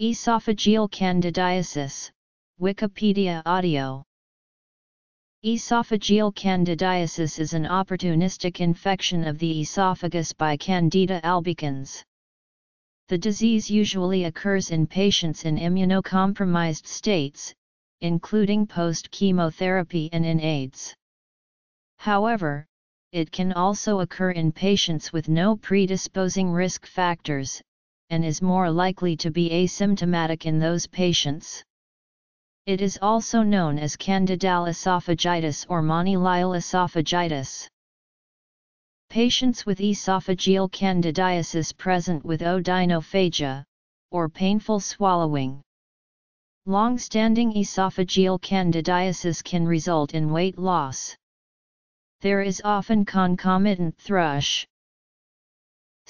Esophageal candidiasis, Wikipedia audio. Esophageal candidiasis is an opportunistic infection of the esophagus by Candida albicans. The disease usually occurs in patients in immunocompromised states, including post-chemotherapy and in AIDS. However, it can also occur in patients with no predisposing risk factors, and is more likely to be asymptomatic in those patients. It is also known as candidal esophagitis or monilatal esophagitis. Patients with esophageal candidiasis present with odynophagia, or painful swallowing. Long-standing esophageal candidiasis can result in weight loss. There is often concomitant thrush.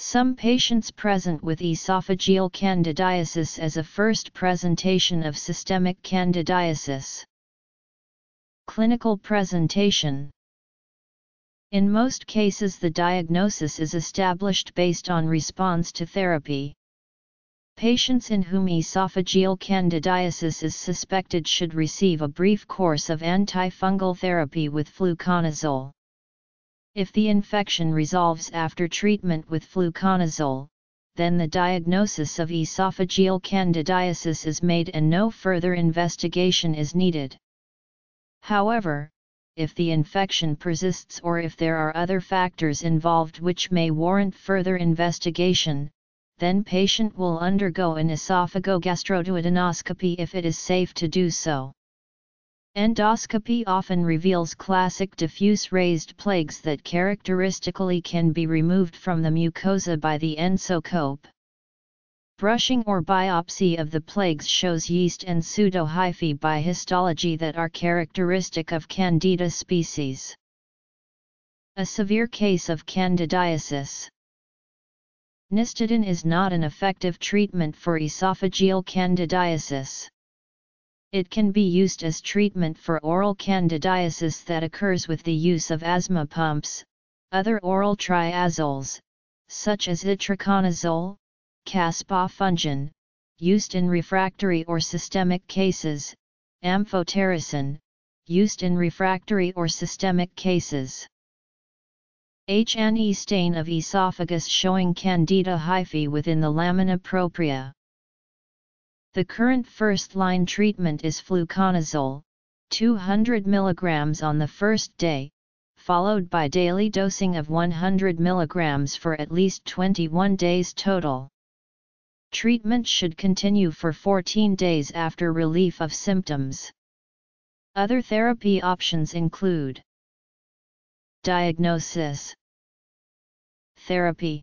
Some patients present with esophageal candidiasis as a first presentation of systemic candidiasis. Clinical presentation. In most cases, the diagnosis is established based on response to therapy. Patients in whom esophageal candidiasis is suspected should receive a brief course of antifungal therapy with fluconazole. If the infection resolves after treatment with fluconazole, then the diagnosis of esophageal candidiasis is made and no further investigation is needed. However, if the infection persists or if there are other factors involved which may warrant further investigation, then patient will undergo an esophagogastroduodenoscopy if it is safe to do so. Endoscopy often reveals classic diffuse raised plaques that characteristically can be removed from the mucosa by the endoscope. Brushing or biopsy of the plaques shows yeast and pseudohyphae by histology that are characteristic of Candida species. A severe case of candidiasis. Nystatin is not an effective treatment for esophageal candidiasis. It can be used as treatment for oral candidiasis that occurs with the use of asthma pumps, other oral triazoles, such as itraconazole, caspofungin, used in refractory or systemic cases, amphotericin, used in refractory or systemic cases. H&E stain of esophagus showing Candida hyphae within the lamina propria. The current first-line treatment is fluconazole, 200 mg on the first day, followed by daily dosing of 100 mg for at least 21 days total. Treatment should continue for 14 days after relief of symptoms. Other therapy options include diagnosis, therapy,